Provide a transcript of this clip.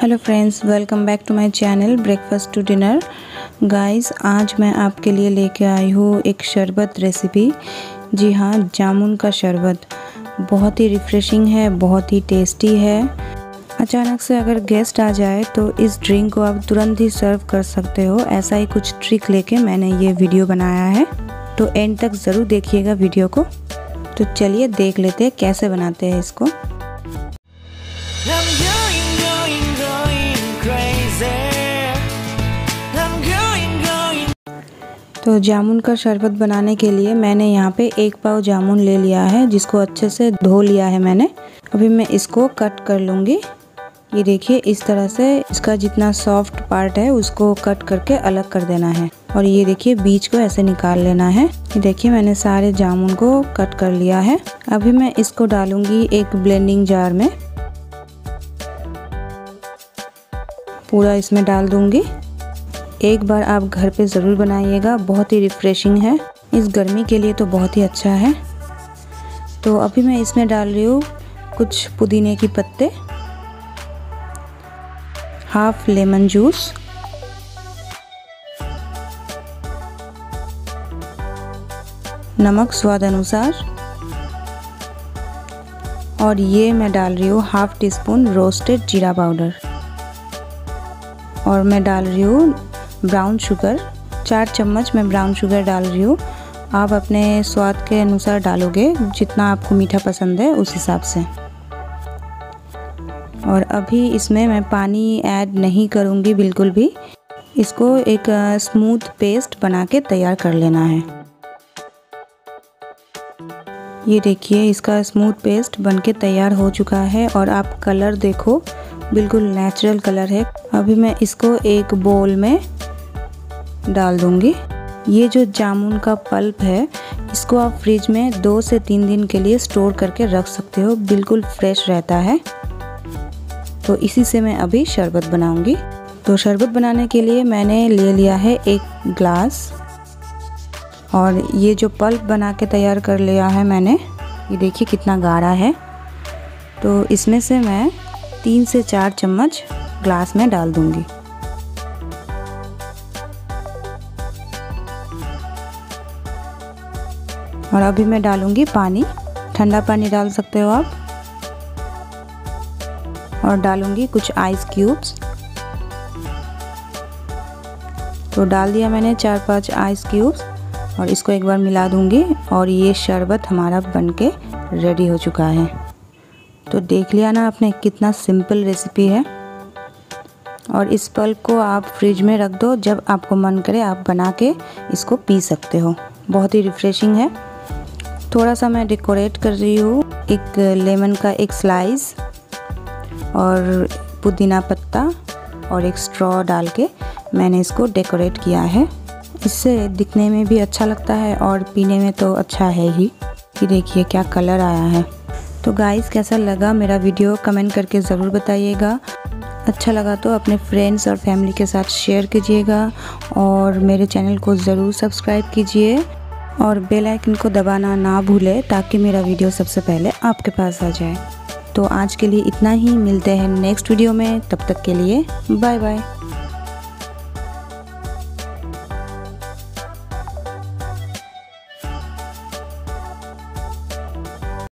Hello friends, welcome back to my channel breakfast to dinner. Guys, आज मैं आपके लिए लेके आई हूँ एक शरबत रेसिपी। जी हाँ, जामुन का शरबत बहुत ही रिफ़्रेशिंग है, बहुत ही टेस्टी है। अचानक से अगर गेस्ट आ जाए तो इस ड्रिंक को आप तुरंत ही सर्व कर सकते हो। ऐसा ही कुछ ट्रिक लेके मैंने ये वीडियो बनाया है, तो एंड तक ज़रूर देखिएगा वीडियो को। तो चलिए देख लेते हैं कैसे बनाते हैं इसको। तो जामुन का शरबत बनाने के लिए मैंने यहाँ पे 1 पाव जामुन ले लिया है, जिसको अच्छे से धो लिया है मैंने। अभी मैं इसको कट कर लूँगी। ये देखिए, इस तरह से इसका जितना सॉफ्ट पार्ट है उसको कट करके अलग कर देना है। और ये देखिए, बीज को ऐसे निकाल लेना है। ये देखिए, मैंने सारे जामुन को कट कर लिया है। अभी मैं इसको डालूँगी एक ब्लेंडिंग जार में, पूरा इसमें डाल दूँगी। एक बार आप घर पे ज़रूर बनाइएगा, बहुत ही रिफ़्रेशिंग है। इस गर्मी के लिए तो बहुत ही अच्छा है। तो अभी मैं इसमें डाल रही हूँ कुछ पुदीने की पत्ते, हाफ लेमन जूस, नमक स्वाद अनुसार, और ये मैं डाल रही हूँ हाफ टीस्पून रोस्टेड जीरा पाउडर, और मैं डाल रही हूँ ब्राउन शुगर। 4 चम्मच मैं ब्राउन शुगर डाल रही हूँ। आप अपने स्वाद के अनुसार डालोगे, जितना आपको मीठा पसंद है उस हिसाब से। और अभी इसमें मैं पानी ऐड नहीं करूँगी बिल्कुल भी। इसको एक स्मूथ पेस्ट बना के तैयार कर लेना है। ये देखिए, इसका स्मूथ पेस्ट बनके तैयार हो चुका है। और आप कलर देखो, बिल्कुल नेचुरल कलर है। अभी मैं इसको एक बोल में डाल दूँगी। ये जो जामुन का पल्प है, इसको आप फ्रिज में 2 से 3 दिन के लिए स्टोर करके रख सकते हो, बिल्कुल फ्रेश रहता है। तो इसी से मैं अभी शरबत बनाऊँगी। तो शरबत बनाने के लिए मैंने ले लिया है 1 ग्लास, और ये जो पल्प बना के तैयार कर लिया है मैंने, ये देखिए कितना गाढ़ा है। तो इसमें से मैं 3 से 4 चम्मच ग्लास में डाल दूंगी। और अभी मैं डालूंगी पानी, ठंडा पानी डाल सकते हो आप। और डालूंगी कुछ आइस क्यूब्स। तो डाल दिया मैंने 4-5 आइस क्यूब्स, और इसको एक बार मिला दूंगी। और ये शरबत हमारा बनके रेडी हो चुका है। तो देख लिया ना आपने, कितना सिंपल रेसिपी है। और इस पल्प को आप फ्रिज में रख दो, जब आपको मन करे आप बना के इसको पी सकते हो, बहुत ही रिफ़्रेशिंग है। थोड़ा सा मैं डेकोरेट कर रही हूँ, एक लेमन का एक स्लाइस और पुदीना पत्ता और एक स्ट्रॉ डाल के मैंने इसको डेकोरेट किया है। इससे दिखने में भी अच्छा लगता है और पीने में तो अच्छा है ही। कि देखिए क्या कलर आया है। तो गाइस, कैसा लगा मेरा वीडियो कमेंट करके ज़रूर बताइएगा। अच्छा लगा तो अपने फ्रेंड्स और फैमिली के साथ शेयर कीजिएगा, और मेरे चैनल को ज़रूर सब्सक्राइब कीजिए, और बेल आइकन को दबाना ना भूलें, ताकि मेरा वीडियो सबसे पहले आपके पास आ जाए। तो आज के लिए इतना ही, मिलते हैं नेक्स्ट वीडियो में। तब तक के लिए बाय बाय।